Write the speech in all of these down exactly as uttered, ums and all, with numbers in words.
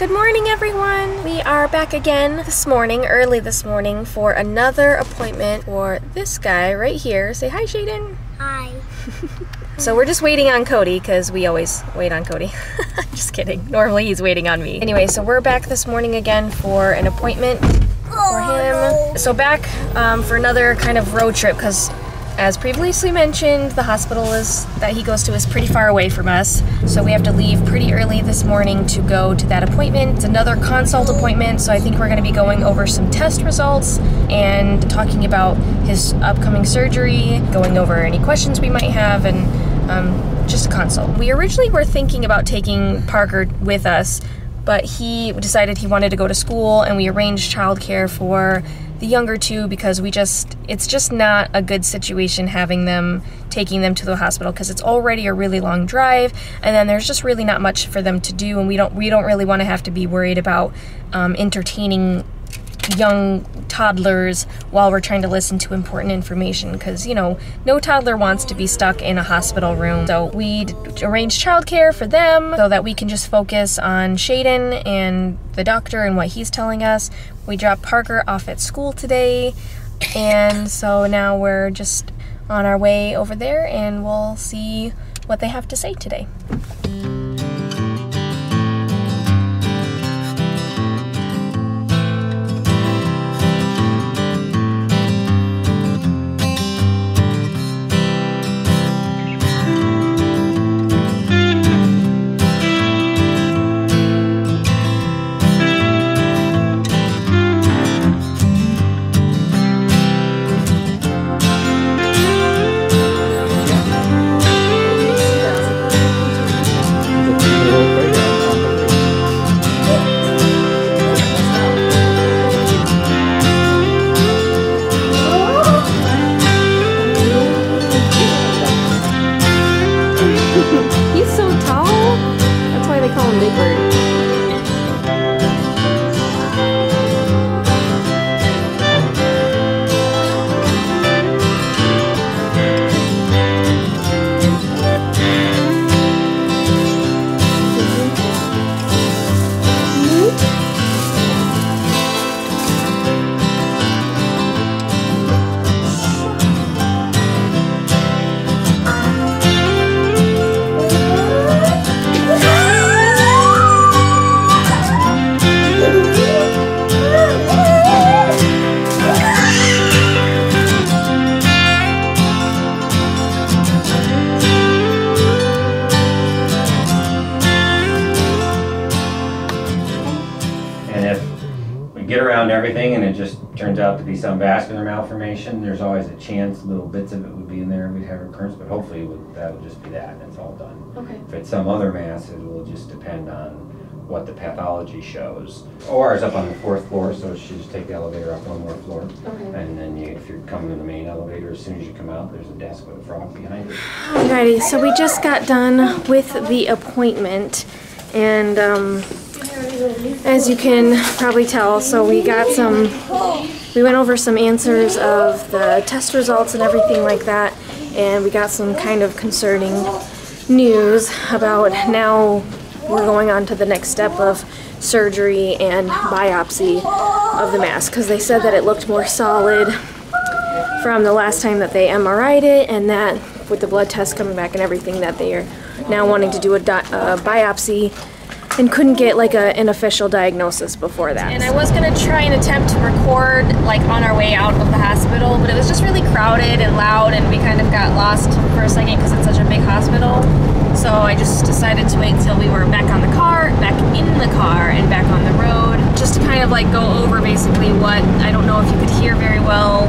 Good morning, everyone. We are back again this morning, early this morning, for another appointment for this guy right here. Say hi, Shaden. Hi. So we're just waiting on Cody because we always wait on Cody. Just kidding. Normally he's waiting on me. Anyway, so we're back this morning again for an appointment for him. So back um, for another kind of road trip because, as previously mentioned, the hospital is that he goes to is pretty far away from us, so we have to leave pretty early this morning to go to that appointment. It's another consult appointment, so I think we're going to be going over some test results and talking about his upcoming surgery, going over any questions we might have, and um, just a consult. We originally were thinking about taking Parker with us, but he decided he wanted to go to school, and we arranged childcare for the younger two because we just, it's just not a good situation having them, taking them to the hospital because it's already a really long drive, and then there's just really not much for them to do, and we don't, we don't really want to have to be worried about um, entertaining young toddlers while we're trying to listen to important information because, you know, no toddler wants to be stuck in a hospital room. So we arranged childcare for them so that we can just focus on Shaden and the doctor and what he's telling us. We dropped Parker off at school today, and so now we're just on our way over there and we'll see what they have to say today. Everything, and it just turns out to be some vascular malformation, there's always a chance little bits of it would be in there and we'd have recurrence, but hopefully that will just be that and it's all done. Okay. If it's some other mass, it will just depend on what the pathology shows. O R is up on the fourth floor, so she just take the elevator up one more floor. Okay. And then you, if you're coming in the main elevator, as soon as you come out, there's a desk with a frog behind it. Alrighty, so we just got done with the appointment, and um, as you can probably tell, so we got some, we went over some answers of the test results and everything like that, and we got some kind of concerning news about now we're going on to the next step of surgery and biopsy of the mass, because they said that it looked more solid from the last time that they M R I'd it, and that with the blood test coming back and everything, that they are now wanting to do a, a biopsy and couldn't get like a, an official diagnosis before that. And I was gonna try and attempt to record like on our way out of the hospital, but it was just really crowded and loud, and we kind of got lost for a second because it's such a big hospital. So I just decided to wait until we were back on the car, back in the car, and back on the road, just to kind of like go over basically what, I don't know if you could hear very well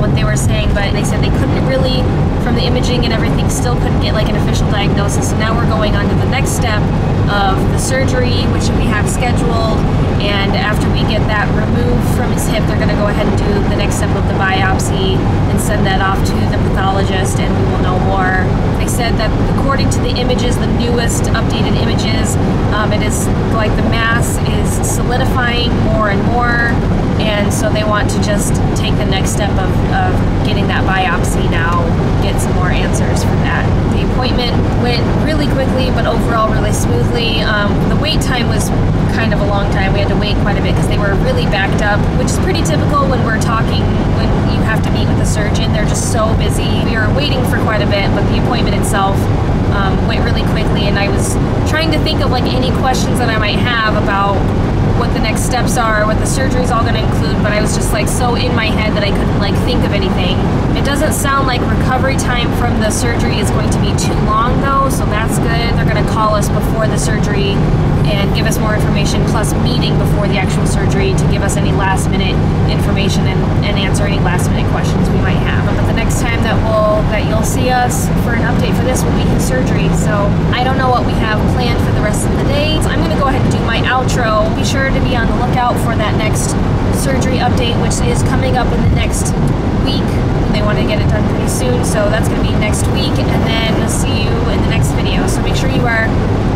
what they were saying, but they said they couldn't really, from the imaging and everything, still couldn't get like an official diagnosis. So now we're going on to the next step of the surgery, which we have scheduled, and after we get that removed from his hip, they're gonna go ahead and do the next step of the biopsy and send that off to the pathologist, and we will know more. They said that according to the images, the newest updated images, um, it is like the mass is solidifying more and more, and so they want to just take the next step of, of getting that biopsy now, get some more answers from that. The appointment went really quickly, but overall really smoothly. Um, the wait time was kind of long time. We had to wait quite a bit because they were really backed up, which is pretty typical when we're talking, when you have to meet with a surgeon. They're just so busy. We were waiting for quite a bit, but the appointment itself um, went really quickly, and I was trying to think of like any questions that I might have about what the next steps are, what the surgery is all going to include, but I was just like so in my head that I couldn't like think of anything. It doesn't sound like recovery time from the surgery is going to be too long though, so that's good. They're going to call us before the surgery and give us more information, plus meeting before the actual surgery to give us any last minute information and, and answer any last minute questions we might have. But the next time that we'll that you'll see us for an update for this will be his surgery. So I don't know what we have planned for the rest of the day. So I'm gonna go ahead and do my outro. Be sure to be on the lookout for that next surgery update, which is coming up in the next week. They want to get it done pretty soon, so that's going to be next week, and then we'll see you in the next video. So make sure you are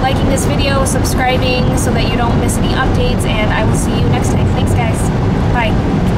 liking this video, subscribing, so that you don't miss any updates, and I will see you next time. Thanks, guys. Bye.